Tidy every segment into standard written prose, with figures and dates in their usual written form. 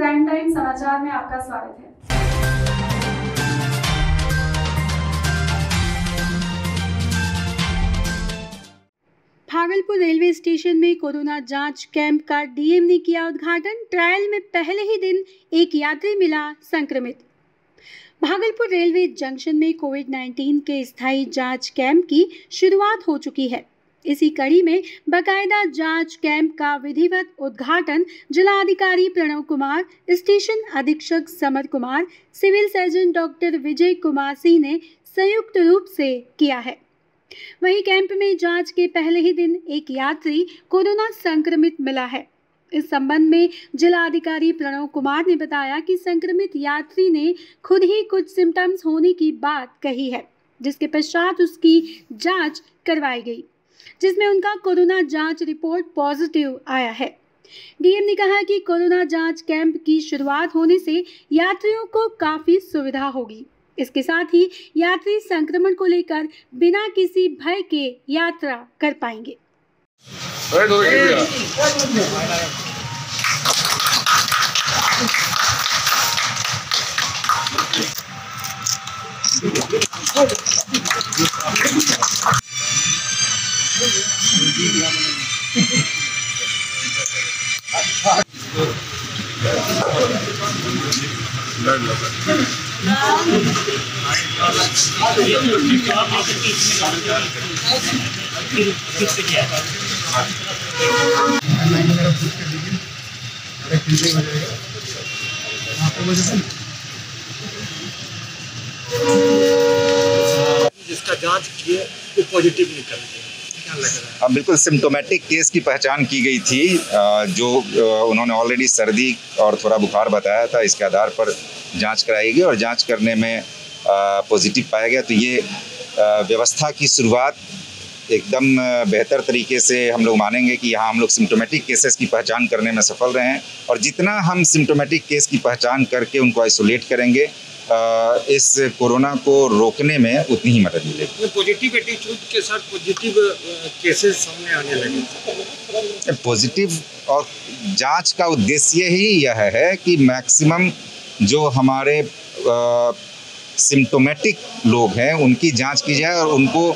Prime time समाचार में आपका स्वागत है। भागलपुर रेलवे स्टेशन में कोरोना जांच कैंप का डीएम ने किया उद्घाटन। ट्रायल में पहले ही दिन एक यात्री मिला संक्रमित। भागलपुर रेलवे जंक्शन में कोविड-19 के स्थायी जांच कैंप की शुरुआत हो चुकी है। इसी कड़ी में बाकायदा जांच कैंप का विधिवत उद्घाटन जिलाधिकारी प्रणव कुमार, स्टेशन अधीक्षक Samar Kumar, civil surgeon doctor Vijay Kumar Singh ने संयुक्त रूप से किया है। वहीं कैंप में जांच के पहले ही दिन एक यात्री कोरोना संक्रमित मिला है। इस संबंध में जिलाधिकारी प्रणव कुमार ने बताया कि संक्रमित यात्री ने खुद ही कुछ सिम्टम्स होने की बात कही है, जिसके पश्चात उसकी जांच करवाई गई, जिसमें उनका कोरोना जांच रिपोर्ट पॉजिटिव आया है। डीएम ने कहा कि कोरोना जांच कैंप की शुरुआत होने से यात्रियों को काफी सुविधा होगी। इसके साथ ही यात्री संक्रमण को लेकर बिना किसी भय के यात्रा कर पाएंगे। जिसका जांच किए वो पॉजिटिव निकल गया। बिल्कुल सिम्टोमेटिक केस की पहचान की गई थी, जो उन्होंने ऑलरेडी सर्दी और थोड़ा बुखार बताया था। इसके आधार पर जांच कराई गई और जांच करने में पॉजिटिव पाया गया। तो ये व्यवस्था की शुरुआत एकदम बेहतर तरीके से हम लोग मानेंगे कि यहाँ हम लोग सिम्टोमेटिक केसेस की पहचान करने में सफल रहे हैं, और जितना हम सिम्टोमेटिक केस की पहचान करके उनको आइसोलेट करेंगे, इस कोरोना को रोकने में उतनी ही मदद मिलेगी। पॉजिटिव एटीट्यूड के साथ पॉजिटिव केसेस सामने आने लगे। पॉजिटिव और जांच का उद्देश्य ही यह है कि मैक्सिमम जो हमारे सिम्टोमेटिक लोग हैं उनकी जांच की जाए, और उनको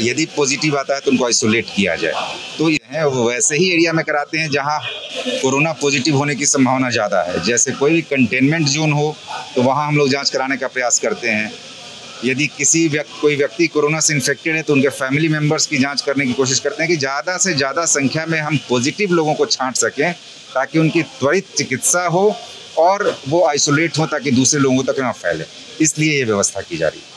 यदि पॉजिटिव आता है तो उनको आइसोलेट किया जाए। तो यह वैसे ही एरिया में कराते हैं जहां कोरोना पॉजिटिव होने की संभावना ज़्यादा है। जैसे कोई भी कंटेनमेंट जोन हो तो वहां हम लोग जांच कराने का प्रयास करते हैं। यदि किसी कोई व्यक्ति कोरोना से इन्फेक्टेड है तो उनके फैमिली मेम्बर्स की जाँच करने की कोशिश करते हैं कि ज़्यादा से ज़्यादा संख्या में हम पॉजिटिव लोगों को छांट सकें, ताकि उनकी त्वरित चिकित्सा हो और वो आइसोलेट हो, ताकि दूसरे लोगों तक ना फैले। इसलिए ये व्यवस्था की जा रही है।